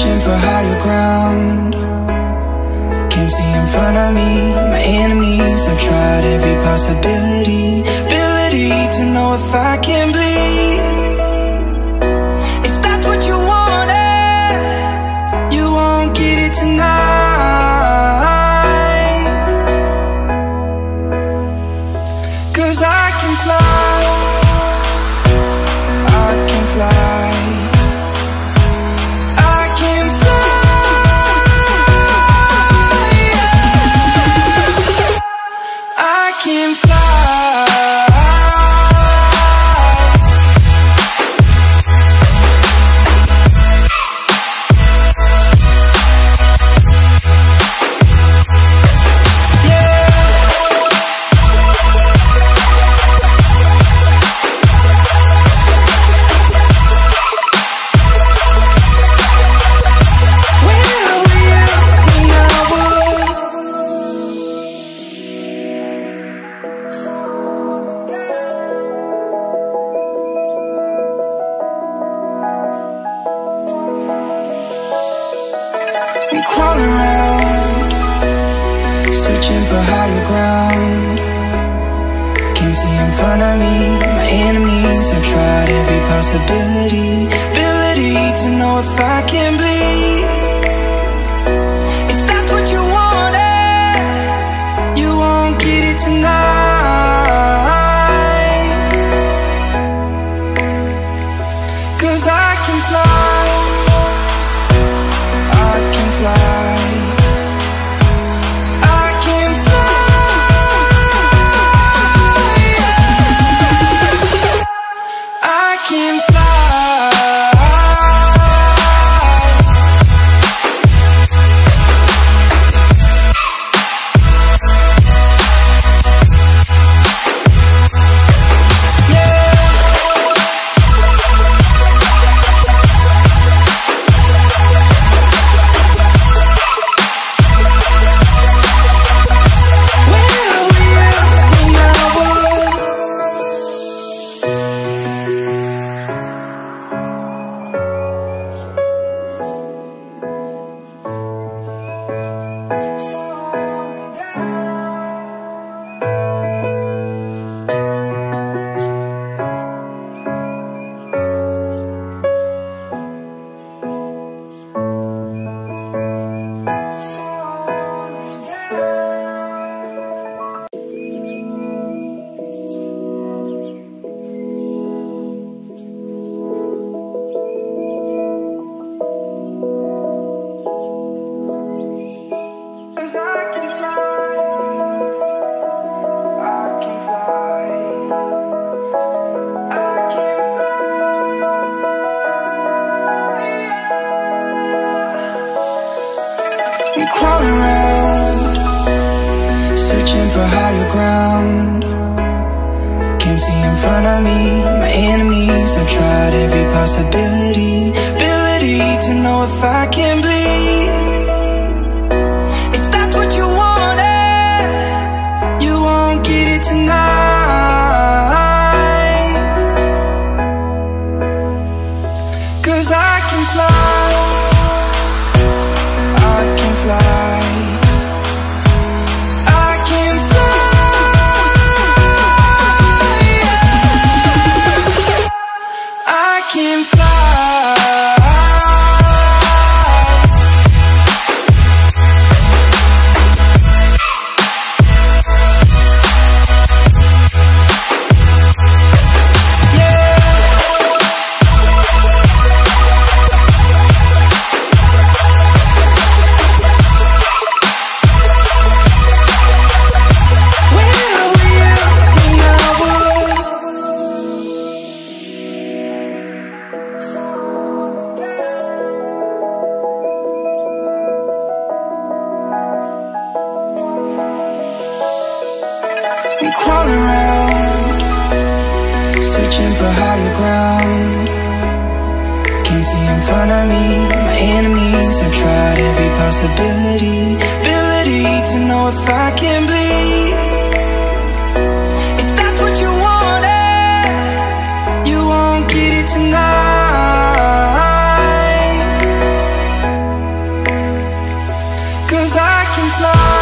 searching for higher ground. Can't see in front of me, my enemies. I've tried every possibility, ability to know if I can bleed. If that's what you wanted, you won't get it tonight. 'Cause I can fly, I can fly. Crawling around, searching for higher ground. Can't see in front of me, my enemies. I've tried every possibility, ability to know if I can bleed. If that's what you wanted, you won't get it tonight. 'Cause I can fly, crawling around, searching for higher ground. Can't see in front of me, my enemies. I've tried every possibility, ability to know if I can bleed. If that's what you wanted, you won't get it tonight. 'Cause I can fly, crawling around, searching for higher ground. Can't see in front of me, my enemies. I've tried every possibility, ability to know if I can bleed. If that's what you wanted, you won't get it tonight. 'Cause I can fly.